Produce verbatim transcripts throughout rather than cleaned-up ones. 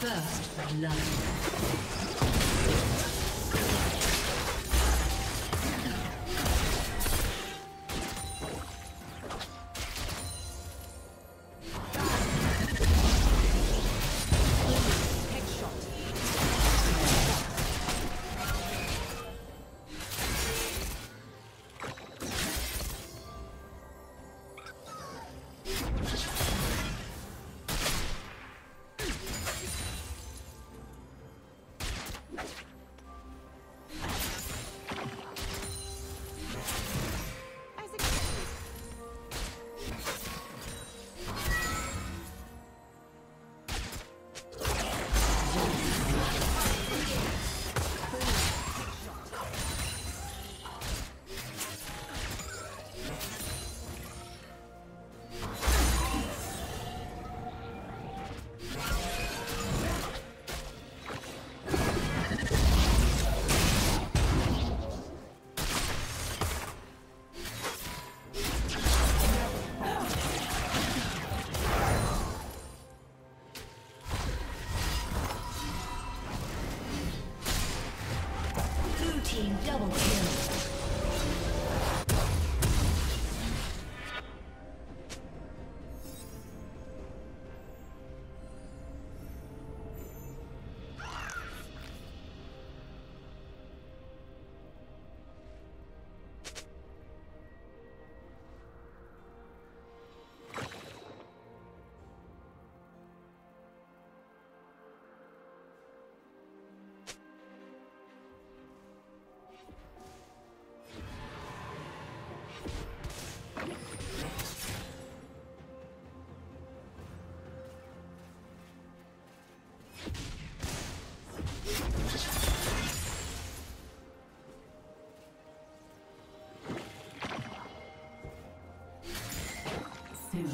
First blood. Soon.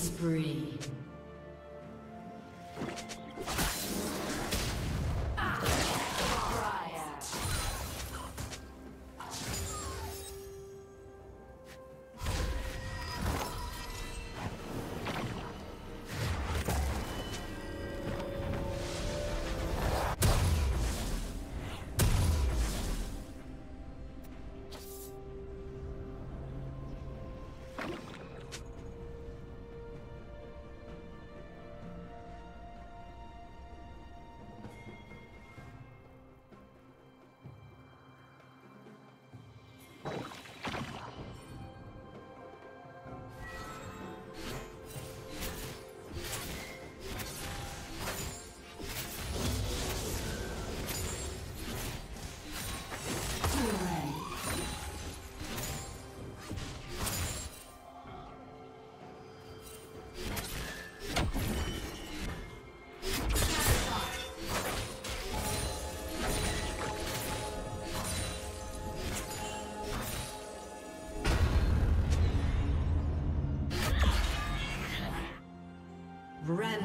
Spree.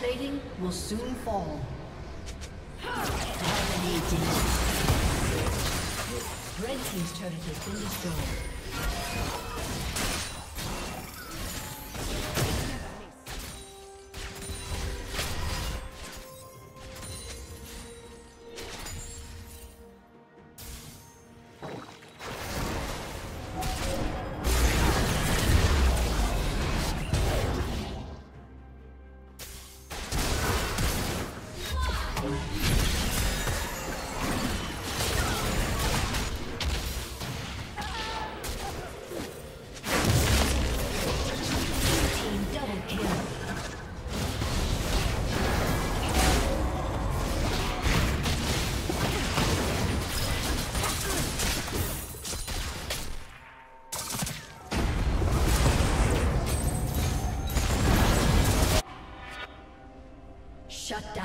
Plating will soon fall. Dominating. Red team's turret has been destroyed. Shut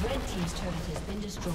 Red team's turret has been destroyed.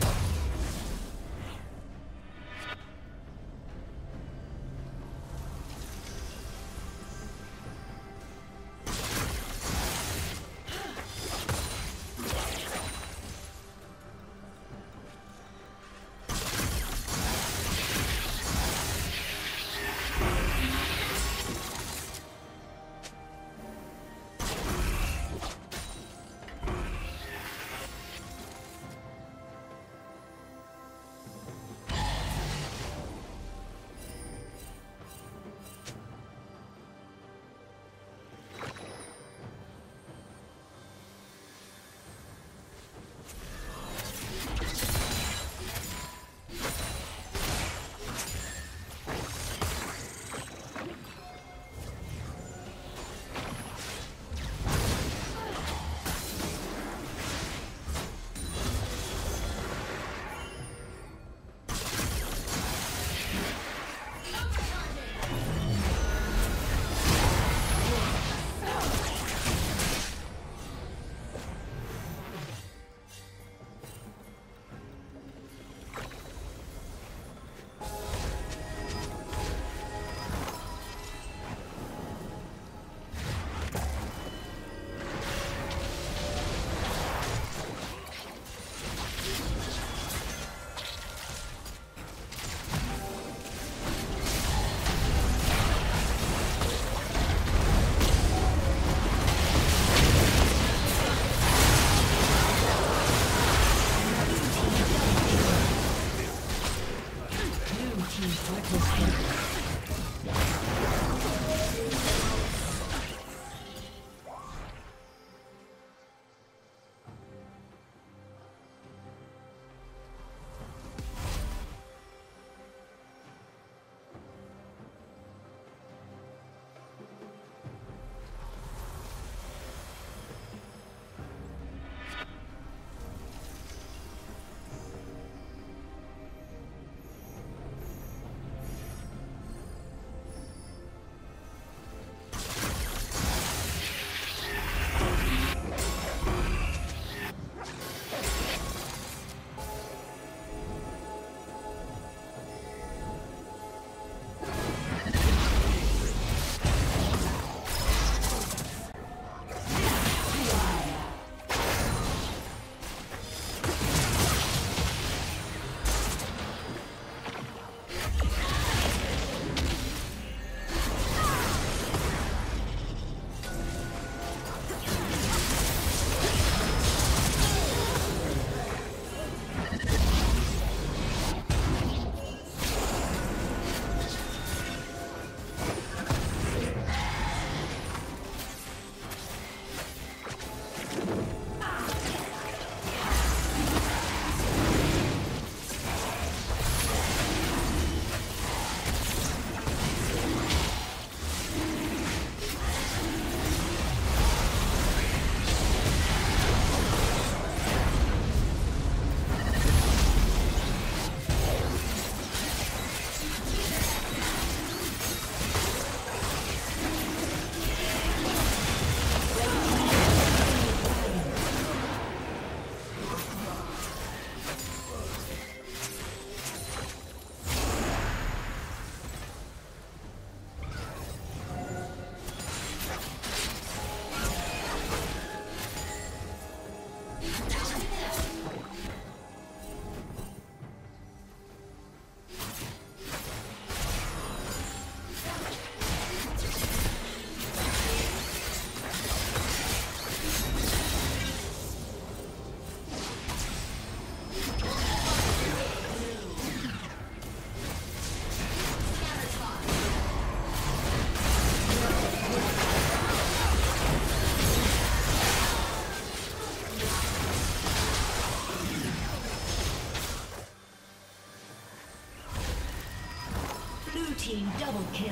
Blue team double kill.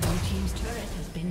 Blue team's turret has been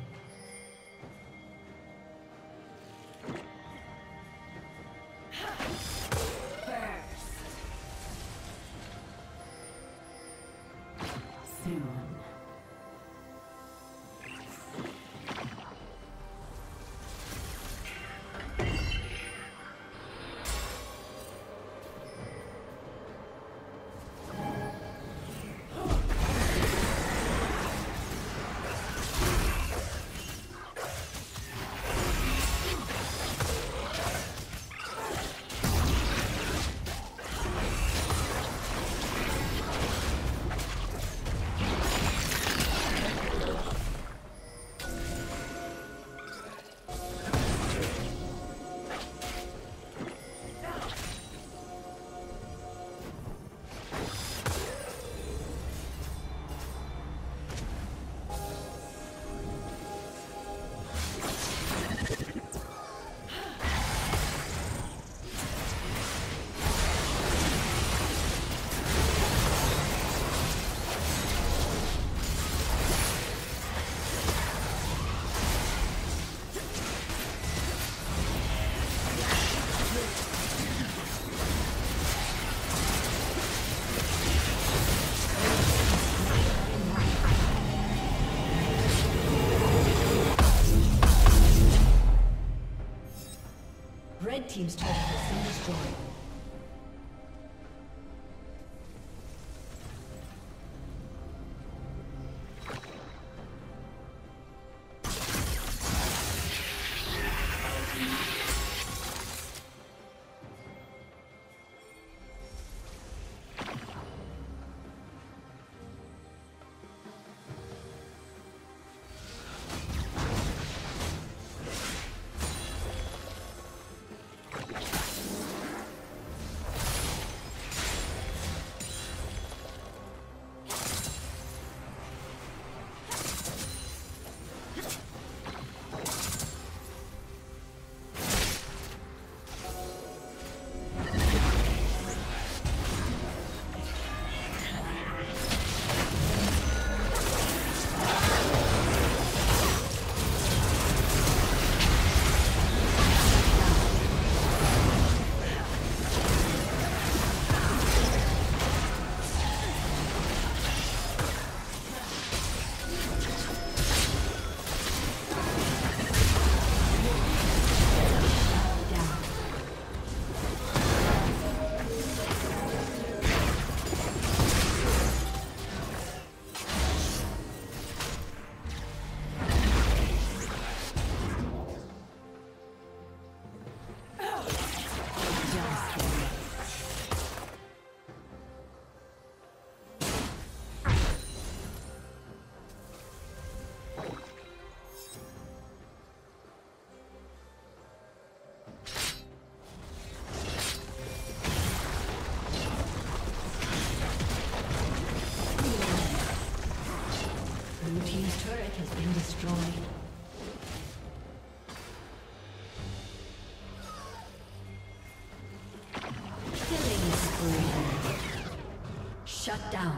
Red team's turret has been destroyed. Destroyed. Killing spree. Shut down.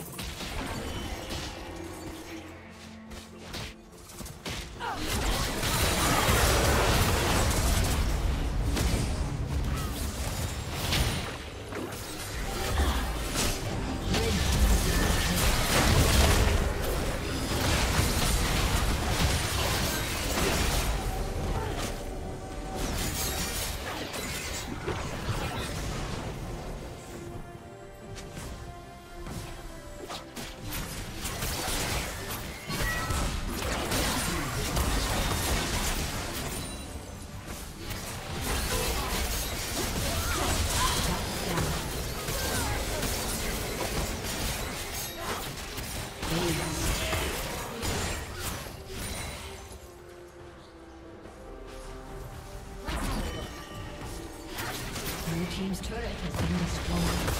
turret has been destroyed.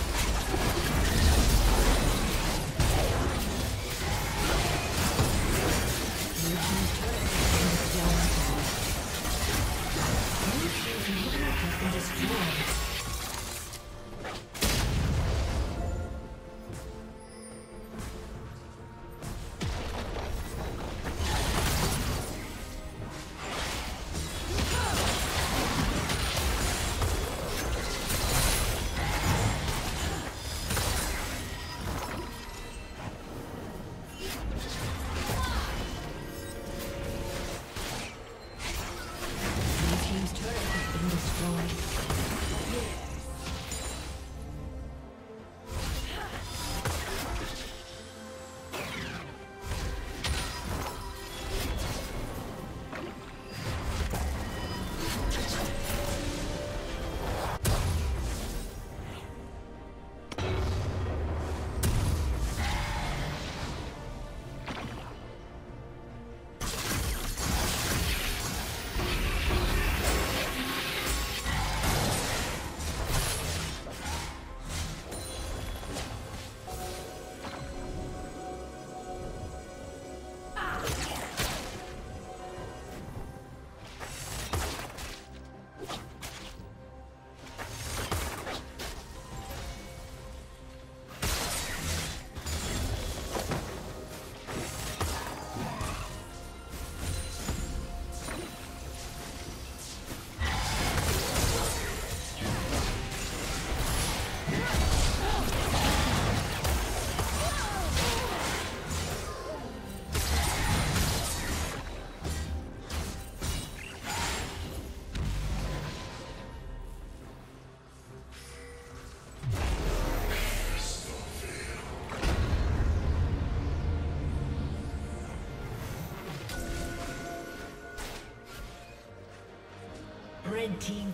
Red team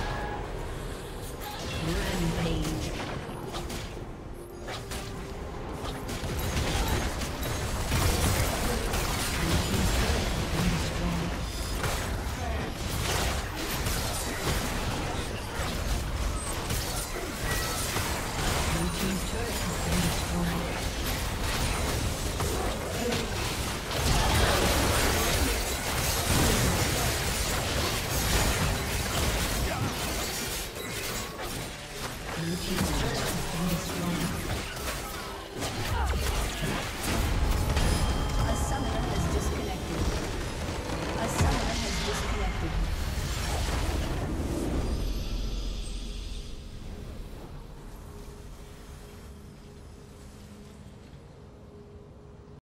Rampage. Thank you.